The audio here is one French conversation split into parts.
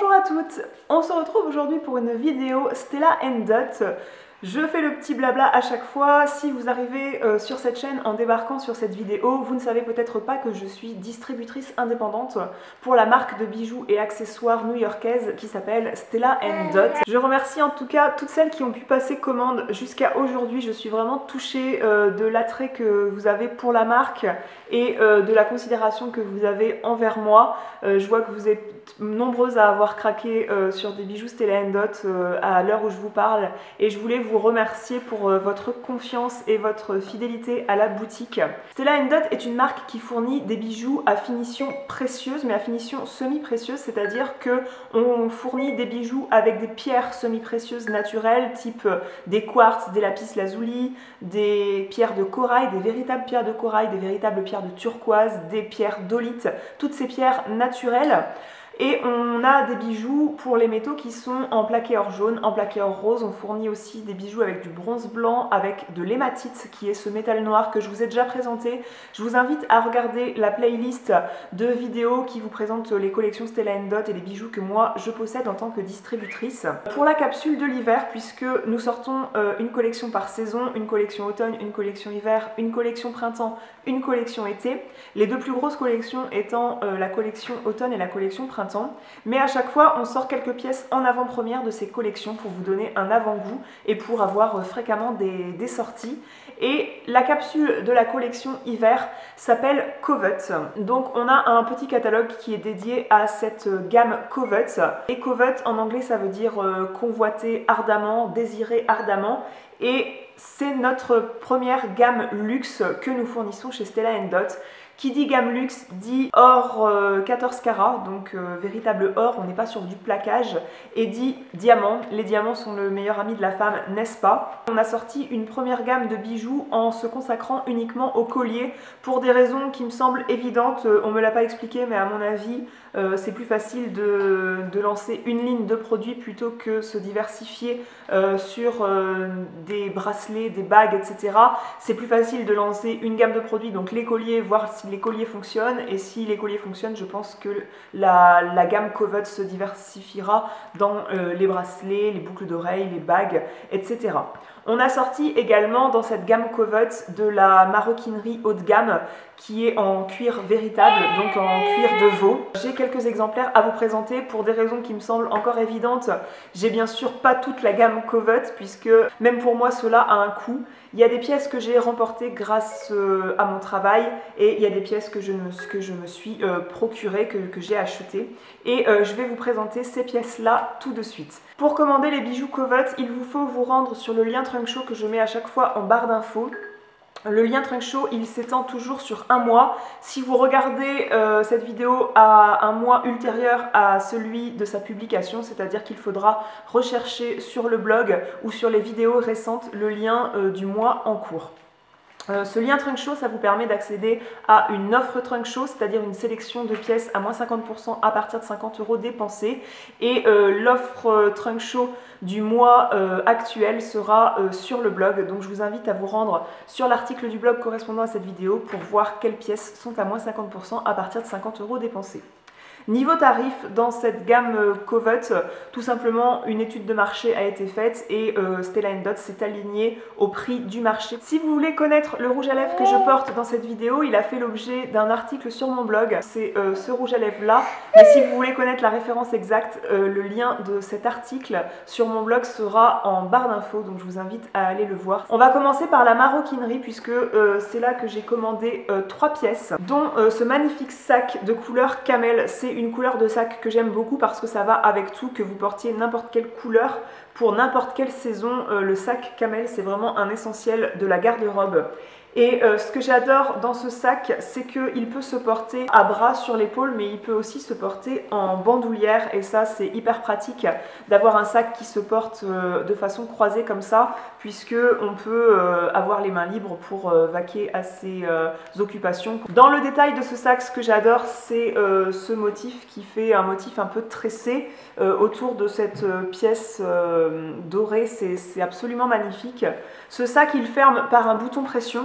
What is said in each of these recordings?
Bonjour à toutes, on se retrouve aujourd'hui pour une vidéo Stella & Dot. Je fais le petit blabla à chaque fois, si vous arrivez sur cette chaîne en débarquant sur cette vidéo, vous ne savez peut-être pas que je suis distributrice indépendante pour la marque de bijoux et accessoires new-yorkaise qui s'appelle Stella & Dot. Je remercie en tout cas toutes celles qui ont pu passer commande jusqu'à aujourd'hui, je suis vraiment touchée de l'attrait que vous avez pour la marque et de la considération que vous avez envers moi. Je vois que vous êtes nombreuses à avoir craqué sur des bijoux Stella & Dot à l'heure où je vous parle et je voulais vous remercier pour votre confiance et votre fidélité à la boutique. Stella & Dot est une marque qui fournit des bijoux à finition précieuse mais à finition semi-précieuse, c'est-à-dire que on fournit des bijoux avec des pierres semi-précieuses naturelles type des quartz, des lapis lazuli, des pierres de corail, des véritables pierres de corail, des véritables pierres de turquoise, des pierres d'olite, toutes ces pierres naturelles. Et on a des bijoux pour les métaux qui sont en plaqué or jaune, en plaqué or rose. On fournit aussi des bijoux avec du bronze blanc, avec de l'hématite qui est ce métal noir que je vous ai déjà présenté. Je vous invite à regarder la playlist de vidéos qui vous présente les collections Stella & Dot et les bijoux que moi je possède en tant que distributrice. Pour la capsule de l'hiver, puisque nous sortons une collection par saison, une collection automne, une collection hiver, une collection printemps, une collection été. Les deux plus grosses collections étant la collection automne et la collection printemps. Mais à chaque fois on sort quelques pièces en avant-première de ces collections pour vous donner un avant-goût et pour avoir fréquemment des sorties. Et la capsule de la collection hiver s'appelle Covet, donc on a un petit catalogue qui est dédié à cette gamme Covet. Et Covet en anglais ça veut dire convoiter ardemment, désirer ardemment, et c'est notre première gamme luxe que nous fournissons chez Stella & Dot. Qui dit gamme luxe dit or 14 carats, donc véritable or, on n'est pas sur du plaquage, et dit diamant. Les diamants sont le meilleur ami de la femme, n'est-ce pas? On a sorti une première gamme de bijoux en se consacrant uniquement au collier, pour des raisons qui me semblent évidentes, on ne me l'a pas expliqué, mais à mon avis, c'est plus facile de lancer une ligne de produits plutôt que se diversifier sur des bracelets, des bagues, etc. C'est plus facile de lancer une gamme de produits, donc les colliers, voir si les colliers fonctionnent, et si les colliers fonctionnent, je pense que la gamme Covet se diversifiera dans les bracelets, les boucles d'oreilles, les bagues, etc. On a sorti également dans cette gamme Covet de la maroquinerie haut de gamme qui est en cuir véritable, donc en cuir de veau. J'ai quelques exemplaires à vous présenter pour des raisons qui me semblent encore évidentes. J'ai bien sûr pas toute la gamme Covet puisque même pour moi cela a un coût. Il y a des pièces que j'ai remportées grâce à mon travail et il y a des pièces que je me suis procurées, que j'ai achetées. Et je vais vous présenter ces pièces-là tout de suite. Pour commander les bijoux Covet, il vous faut vous rendre sur le lien Trunk Show que je mets à chaque fois en barre d'infos. Le lien Trunk Show, il s'étend toujours sur un mois. Si vous regardez cette vidéo à un mois ultérieur à celui de sa publication, c'est-à-dire qu'il faudra rechercher sur le blog ou sur les vidéos récentes le lien du mois en cours. Ce lien Trunk Show, ça vous permet d'accéder à une offre Trunk Show, c'est-à-dire une sélection de pièces à moins 50% à partir de 50 € dépensés. Et l'offre Trunk Show du mois actuel sera sur le blog. Donc je vous invite à vous rendre sur l'article du blog correspondant à cette vidéo pour voir quelles pièces sont à moins 50% à partir de 50 € dépensés. Niveau tarif, dans cette gamme Covet, tout simplement une étude de marché a été faite et Stella & Dot s'est alignée au prix du marché. Si vous voulez connaître le rouge à lèvres que je porte dans cette vidéo, il a fait l'objet d'un article sur mon blog. C'est ce rouge à lèvres là. Mais si vous voulez connaître la référence exacte, le lien de cet article sur mon blog sera en barre d'infos, donc je vous invite à aller le voir. On va commencer par la maroquinerie puisque c'est là que j'ai commandé 3 pièces, dont ce magnifique sac de couleur camel. C'est une couleur de sac que j'aime beaucoup parce que ça va avec tout, que vous portiez n'importe quelle couleur pour n'importe quelle saison. Le sac camel, c'est vraiment un essentiel de la garde-robe. Et ce que j'adore dans ce sac, c'est qu'il peut se porter à bras sur l'épaule, mais il peut aussi se porter en bandoulière. Et ça, c'est hyper pratique d'avoir un sac qui se porte de façon croisée comme ça, puisque on peut avoir les mains libres pour vaquer à ses occupations. Dans le détail de ce sac, ce que j'adore, c'est ce motif qui fait un motif un peu tressé autour de cette pièce dorée. C'est absolument magnifique. Ce sac, il ferme par un bouton pression.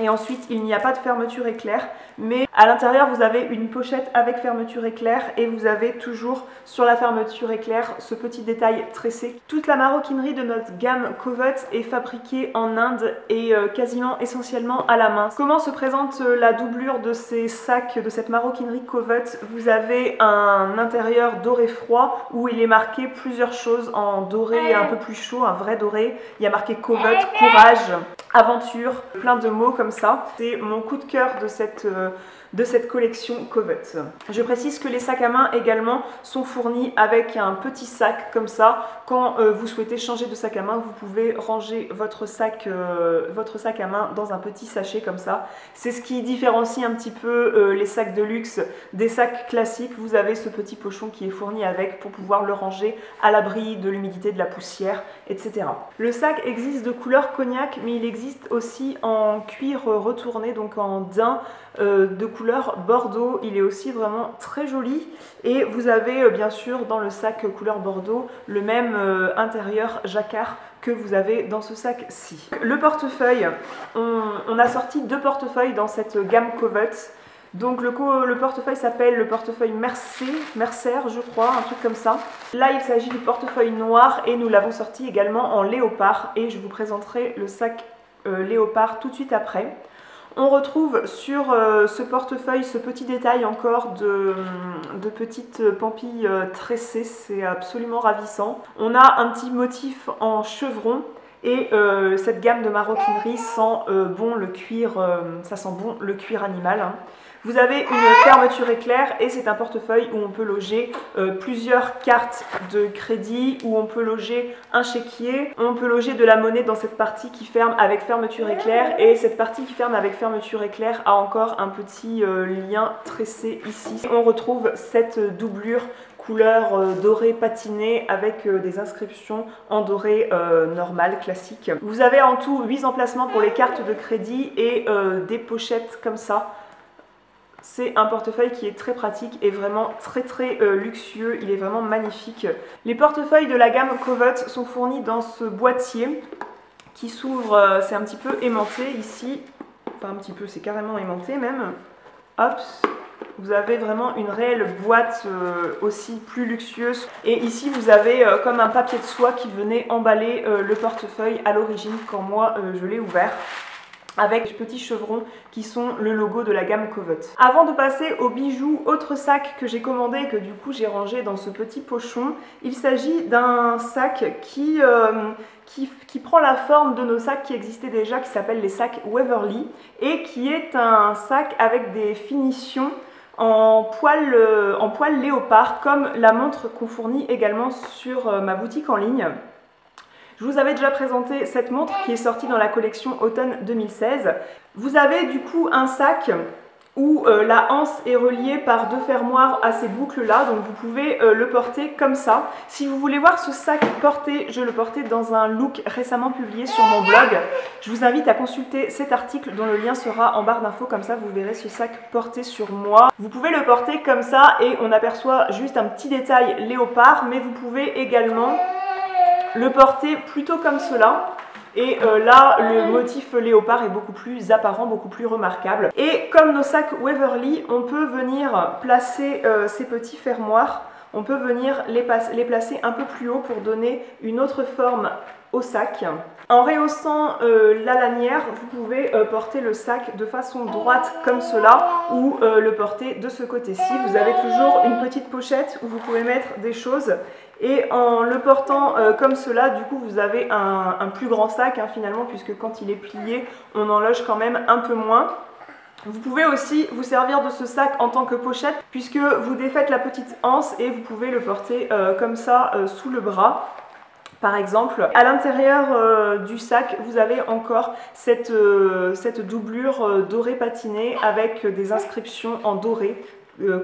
Et ensuite, il n'y a pas de fermeture éclair, mais À l'intérieur, vous avez une pochette avec fermeture éclair et vous avez toujours sur la fermeture éclair ce petit détail tressé. Toute la maroquinerie de notre gamme Covet est fabriquée en Inde et quasiment essentiellement à la main. Comment se présente la doublure de ces sacs, de cette maroquinerie Covet? Vous avez un intérieur doré froid où il est marqué plusieurs choses en doré un peu plus chaud, un vrai doré. Il y a marqué Covet, courage, aventure, plein de mots comme ça. C'est mon coup de cœur de cette collection Covet. Je précise que les sacs à main également sont fournis avec un petit sac comme ça. Quand vous souhaitez changer de sac à main, vous pouvez ranger votre sac à main dans un petit sachet comme ça. C'est ce qui différencie un petit peu les sacs de luxe des sacs classiques. Vous avez ce petit pochon qui est fourni avec pour pouvoir le ranger à l'abri de l'humidité, de la poussière, etc. Le sac existe de couleur cognac, mais il existe aussi en cuir retourné, donc en daim de couleur bordeaux. Il est aussi vraiment très joli et vous avez bien sûr dans le sac couleur bordeaux le même intérieur jacquard que vous avez dans ce sac-ci. Le portefeuille, on a sorti deux portefeuilles dans cette gamme Covet. Donc le portefeuille s'appelle le portefeuille Mercer je crois, un truc comme ça. Là il s'agit du portefeuille noir et nous l'avons sorti également en léopard et je vous présenterai le sac léopard tout de suite après. On retrouve sur ce portefeuille ce petit détail encore de petites pampilles tressées, c'est absolument ravissant. On a un petit motif en chevron et cette gamme de maroquinerie sent bon le cuir, ça sent bon le cuir animal, hein. Vous avez une fermeture éclair et c'est un portefeuille où on peut loger plusieurs cartes de crédit, où on peut loger un chéquier, on peut loger de la monnaie dans cette partie qui ferme avec fermeture éclair et cette partie qui ferme avec fermeture éclair a encore un petit lien tressé ici. On retrouve cette doublure couleur dorée patinée avec des inscriptions en doré normal, classique. Vous avez en tout 8 emplacements pour les cartes de crédit et des pochettes comme ça. C'est un portefeuille qui est très pratique et vraiment très luxueux, il est vraiment magnifique. Les portefeuilles de la gamme Covet sont fournis dans ce boîtier qui s'ouvre, c'est un petit peu aimanté ici, enfin un petit peu, c'est carrément aimanté même. Hop, vous avez vraiment une réelle boîte aussi plus luxueuse. Et ici vous avez comme un papier de soie qui venait emballer le portefeuille à l'origine quand moi je l'ai ouvert, avec des petits chevrons qui sont le logo de la gamme Covet. Avant de passer aux bijoux, autre sac que j'ai commandé et que du coup j'ai rangé dans ce petit pochon, il s'agit d'un sac qui prend la forme de nos sacs qui existaient déjà, qui s'appellent les sacs Waverly, et qui est un sac avec des finitions en poil léopard, comme la montre qu'on fournit également sur ma boutique en ligne. Je vous avais déjà présenté cette montre qui est sortie dans la collection automne 2016. Vous avez du coup un sac où la anse est reliée par deux fermoirs à ces boucles-là, donc vous pouvez le porter comme ça. Si vous voulez voir ce sac porté, je le portais dans un look récemment publié sur mon blog. Je vous invite à consulter cet article dont le lien sera en barre d'infos, comme ça vous verrez ce sac porté sur moi. Vous pouvez le porter comme ça et on aperçoit juste un petit détail léopard, mais vous pouvez également le porter plutôt comme cela et là le motif léopard est beaucoup plus apparent, beaucoup plus remarquable. Et comme nos sacs Waverly, on peut venir placer ces petits fermoirs, on peut venir les placer un peu plus haut pour donner une autre forme au sac. En rehaussant la lanière, vous pouvez porter le sac de façon droite comme cela ou le porter de ce côté-ci. Vous avez toujours une petite pochette où vous pouvez mettre des choses et en le portant comme cela, du coup vous avez un plus grand sac, hein, finalement, puisque quand il est plié, on en loge quand même un peu moins. Vous pouvez aussi vous servir de ce sac en tant que pochette puisque vous défaites la petite anse et vous pouvez le porter comme ça sous le bras. Par exemple, à l'intérieur du sac, vous avez encore cette doublure dorée patinée avec des inscriptions en doré,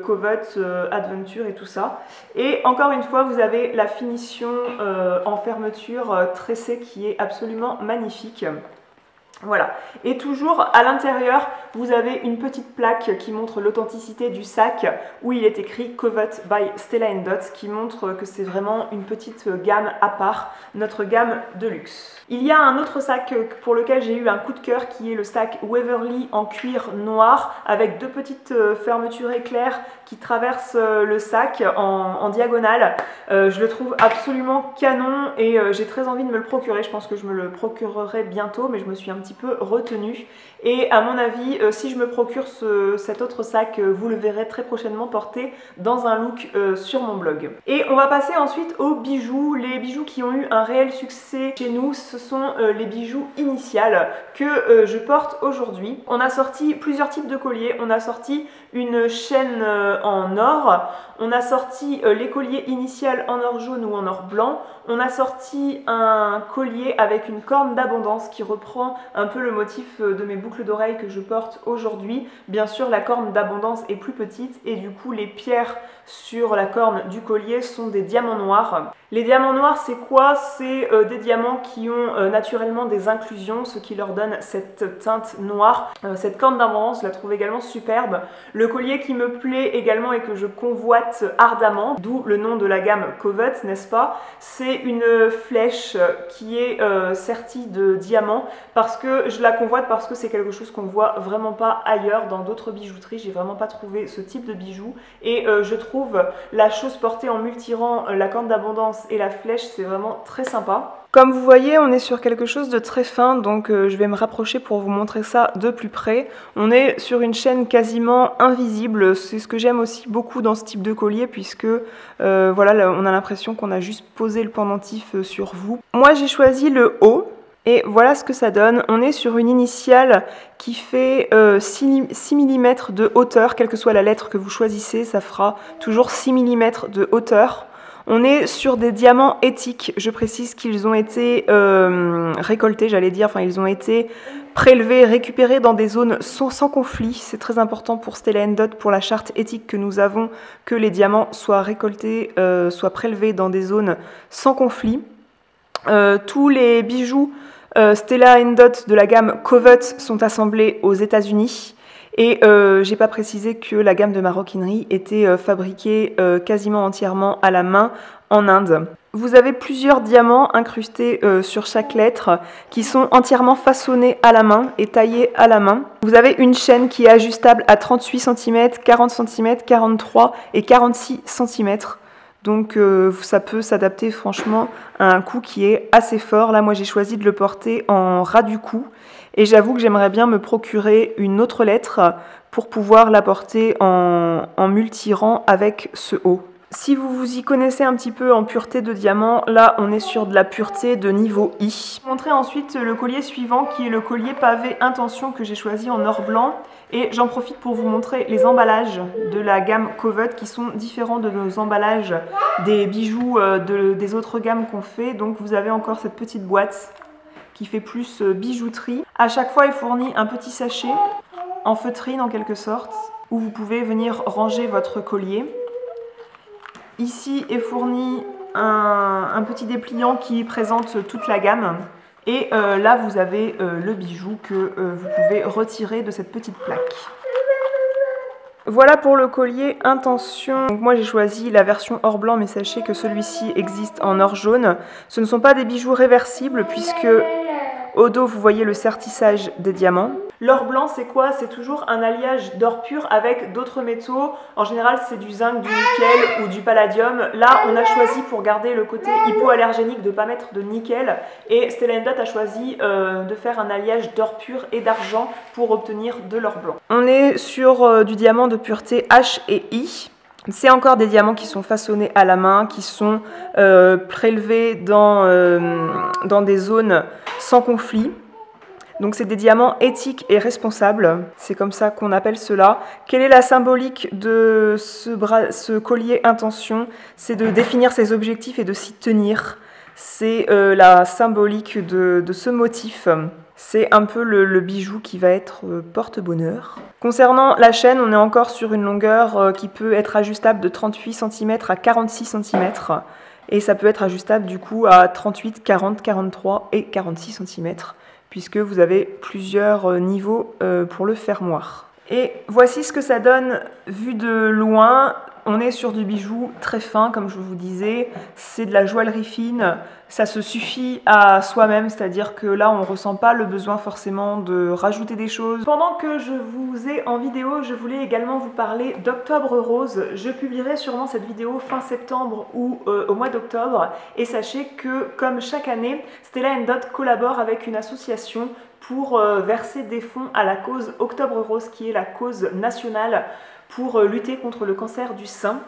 Covet, Adventure et tout ça. Et encore une fois, vous avez la finition en fermeture tressée qui est absolument magnifique. Voilà, et toujours à l'intérieur, vous avez une petite plaque qui montre l'authenticité du sac où il est écrit Covet by Stella & Dot, qui montre que c'est vraiment une petite gamme à part, notre gamme de luxe. Il y a un autre sac pour lequel j'ai eu un coup de cœur qui est le sac Waverly en cuir noir avec deux petites fermetures éclairs qui traversent le sac en diagonale. Je le trouve absolument canon et j'ai très envie de me le procurer. Je pense que je me le procurerai bientôt, mais je me suis un petit peu retenue. Et à mon avis, si je me procure cet autre sac, vous le verrez très prochainement porté dans un look sur mon blog. Et on va passer ensuite aux bijoux. Les bijoux qui ont eu un réel succès chez nous, ce sont les bijoux initiales que je porte aujourd'hui. On a sorti plusieurs types de colliers. On a sorti une chaîne en or, on a sorti les colliers initiales en or jaune ou en or blanc, on a sorti un collier avec une corne d'abondance qui reprend un peu le motif de mes boucles d'oreilles que je porte aujourd'hui. Bien sûr, la corne d'abondance est plus petite et du coup les pierres sur la corne du collier sont des diamants noirs. Les diamants noirs, c'est quoi? C'est des diamants qui ont naturellement des inclusions, ce qui leur donne cette teinte noire. Cette corne d'abondance, je la trouve également superbe. Le collier qui me plaît également et que je convoite ardemment, d'où le nom de la gamme Covet, n'est-ce pas? C'est une flèche qui est sertie de diamants, parce que je la convoite, parce que c'est quelque chose qu'on voit vraiment pas ailleurs dans d'autres bijouteries. J'ai vraiment pas trouvé ce type de bijoux et je trouve la chose portée en multirang, la corne d'abondance et la flèche, c'est vraiment très sympa. Comme vous voyez, on est sur quelque chose de très fin, donc je vais me rapprocher pour vous montrer ça de plus près. On est sur une chaîne quasiment invisible, c'est ce que j'aime aussi beaucoup dans ce type de collier, puisque voilà, là, on a l'impression qu'on a juste posé le pendentif sur vous. Moi j'ai choisi le haut, et voilà ce que ça donne. On est sur une initiale qui fait 6 mm de hauteur, quelle que soit la lettre que vous choisissez, ça fera toujours 6 mm de hauteur. On est sur des diamants éthiques, je précise qu'ils ont été récoltés, j'allais dire, enfin ils ont été prélevés, récupérés dans des zones sans conflit. C'est très important pour Stella & Dot, pour la charte éthique que nous avons, que les diamants soient récoltés, soient prélevés dans des zones sans conflit. Tous les bijoux Stella & Dot de la gamme Covet sont assemblés aux États-Unis. Et j'ai pas précisé que la gamme de maroquinerie était fabriquée quasiment entièrement à la main en Inde. Vous avez plusieurs diamants incrustés sur chaque lettre qui sont entièrement façonnés à la main et taillés à la main. Vous avez une chaîne qui est ajustable à 38 cm, 40 cm, 43 et 46 cm. Donc ça peut s'adapter franchement à un coup qui est assez fort. Là, moi j'ai choisi de le porter en ras du cou. Et j'avoue que j'aimerais bien me procurer une autre lettre pour pouvoir la porter en multirang avec ce haut. Si vous vous y connaissez un petit peu en pureté de diamant, là on est sur de la pureté de niveau I. Je vais vous montrer ensuite le collier suivant qui est le collier pavé intention que j'ai choisi en or blanc. Et j'en profite pour vous montrer les emballages de la gamme Covet qui sont différents de nos emballages des bijoux des autres gammes qu'on fait. Donc vous avez encore cette petite boîte qui fait plus bijouterie. À chaque fois, il fournit un petit sachet en feutrine en quelque sorte, où vous pouvez venir ranger votre collier. Ici est fourni un petit dépliant qui présente toute la gamme. Et là, vous avez le bijou que vous pouvez retirer de cette petite plaque. Voilà pour le collier intention. Donc moi j'ai choisi la version or blanc, mais sachez que celui-ci existe en or jaune. Ce ne sont pas des bijoux réversibles puisque au dos vous voyez le sertissage des diamants. L'or blanc, c'est quoi? C'est toujours un alliage d'or pur avec d'autres métaux. En général, c'est du zinc, du nickel ou du palladium. Là, on a choisi pour garder le côté hypoallergénique de ne pas mettre de nickel. Et Stella & Dot a choisi de faire un alliage d'or pur et d'argent pour obtenir de l'or blanc. On est sur du diamant de pureté H et I. C'est encore des diamants qui sont façonnés à la main, qui sont prélevés dans des zones sans conflit. Donc c'est des diamants éthiques et responsables, c'est comme ça qu'on appelle cela. Quelle est la symbolique de ce collier intention? C'est de définir ses objectifs et de s'y tenir. C'est la symbolique de ce motif. C'est un peu le bijou qui va être porte-bonheur. Concernant la chaîne, on est encore sur une longueur qui peut être ajustable de 38 cm à 46 cm. Et ça peut être ajustable du coup à 38, 40, 43 et 46 cm. puisque vous avez plusieurs niveaux pour le fermoir. Et voici ce que ça donne vu de loin. On est sur du bijou très fin, comme je vous disais, c'est de la joaillerie fine, ça se suffit à soi-même, c'est-à-dire que là on ne ressent pas le besoin forcément de rajouter des choses. Pendant que je vous ai en vidéo, je voulais également vous parler d'Octobre Rose. Je publierai sûrement cette vidéo fin septembre ou au mois d'octobre, et sachez que comme chaque année, Stella & Dot collabore avec une association pour verser des fonds à la cause Octobre Rose, qui est la cause nationale pour lutter contre le cancer du sein.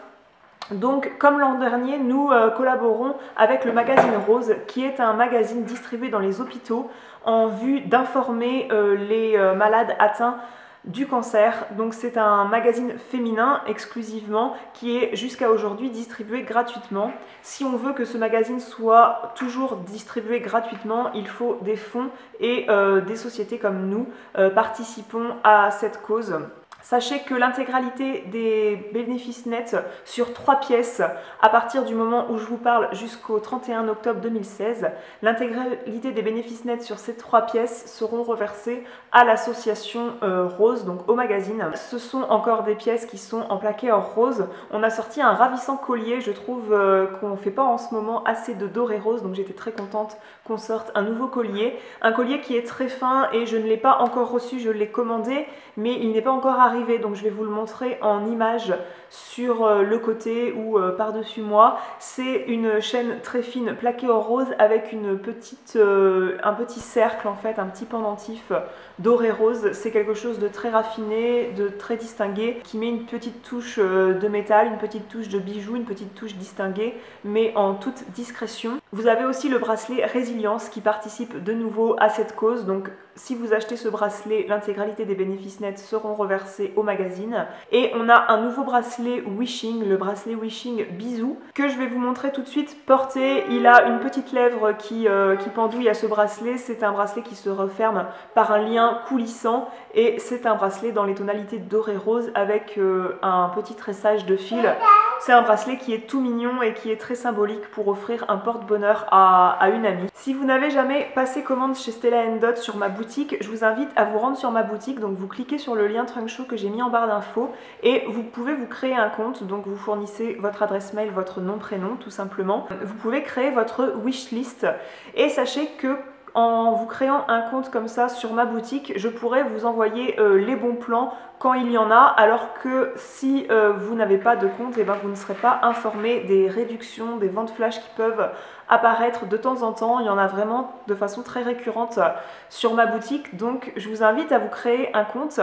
Donc, comme l'an dernier, nous collaborons avec le magazine Rose, qui est un magazine distribué dans les hôpitaux en vue d'informer les malades atteints du cancer. Donc c'est un magazine féminin exclusivement qui est jusqu'à aujourd'hui distribué gratuitement. Si on veut que ce magazine soit toujours distribué gratuitement, il faut des fonds et des sociétés comme nous participons à cette cause. Sachez que l'intégralité des bénéfices nets sur 3 pièces, à partir du moment où je vous parle jusqu'au 31 octobre 2016, l'intégralité des bénéfices nets sur ces 3 pièces seront reversés à l'association Rose, donc au magazine. Ce sont encore des pièces qui sont en plaqué or rose. On a sorti un ravissant collier, je trouve qu'on ne fait pas en ce moment assez de doré rose, donc j'étais très contente qu'on sorte un nouveau collier. Un collier qui est très fin et je ne l'ai pas encore reçu, je l'ai commandé, mais il n'est pas encore arrivé. Donc je vais vous le montrer en image sur le côté ou par-dessus moi. C'est une chaîne très fine plaquée en rose avec une petite, un petit cercle en fait, un petit pendentif doré rose. C'est quelque chose de très raffiné, de très distingué, qui met une petite touche de métal, une petite touche de bijoux, une petite touche distinguée, mais en toute discrétion. Vous avez aussi le bracelet Résilience qui participe de nouveau à cette cause. Donc si vous achetez ce bracelet, l'intégralité des bénéfices nets seront reversés au magazine. Et on a un nouveau bracelet Wishing, le bracelet Wishing Bisous, que je vais vous montrer tout de suite porté. Il a une petite lèvre qui pendouille à ce bracelet. C'est un bracelet qui se referme par un lien coulissant et c'est un bracelet dans les tonalités doré rose avec un petit tressage de fil. C'est un bracelet qui est tout mignon et qui est très symbolique pour offrir un porte-bonheur à une amie. Si vous n'avez jamais passé commande chez Stella & Dot sur ma boutique, je vous invite à vous rendre sur ma boutique. Donc vous cliquez sur le lien Trunk Show que j'ai mis en barre d'infos et vous pouvez vous créer un compte. Donc vous fournissez votre adresse mail, votre nom, prénom tout simplement. Vous pouvez créer votre wishlist et sachez que en vous créant un compte comme ça sur ma boutique, je pourrais vous envoyer les bons plans quand il y en a, alors que si vous n'avez pas de compte, et ben vous ne serez pas informé des réductions, des ventes flash qui peuvent apparaître de temps en temps. Il y en a vraiment de façon très récurrente sur ma boutique, donc je vous invite à vous créer un compte.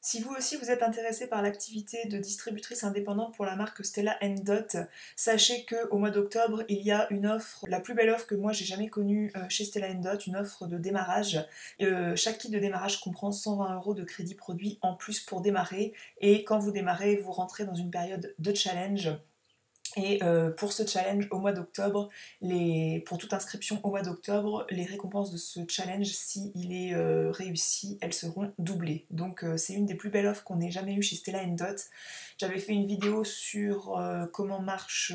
Si vous aussi vous êtes intéressé par l'activité de distributrice indépendante pour la marque Stella & Dot, sachez qu'au mois d'octobre, il y a une offre, la plus belle offre que moi j'ai jamais connue chez Stella & Dot, une offre de démarrage. Chaque kit de démarrage comprend 120 € de crédit produit en plus pour démarrer, et quand vous démarrez, vous rentrez dans une période de challenge. Et pour ce challenge au mois d'octobre, pour toute inscription au mois d'octobre, les récompenses de ce challenge, s'il est réussi, elles seront doublées. Donc c'est une des plus belles offres qu'on ait jamais eues chez Stella & Dot. J'avais fait une vidéo sur comment marche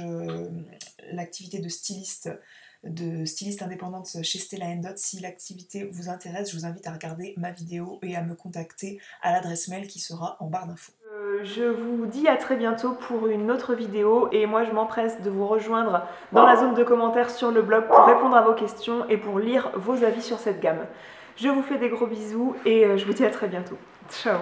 l'activité de styliste indépendante chez Stella & Dot. Si l'activité vous intéresse, je vous invite à regarder ma vidéo et à me contacter à l'adresse mail qui sera en barre d'infos. Je vous dis à très bientôt pour une autre vidéo et moi je m'empresse de vous rejoindre dans la zone de commentaires sur le blog pour répondre à vos questions et pour lire vos avis sur cette gamme. Je vous fais des gros bisous et je vous dis à très bientôt. Ciao!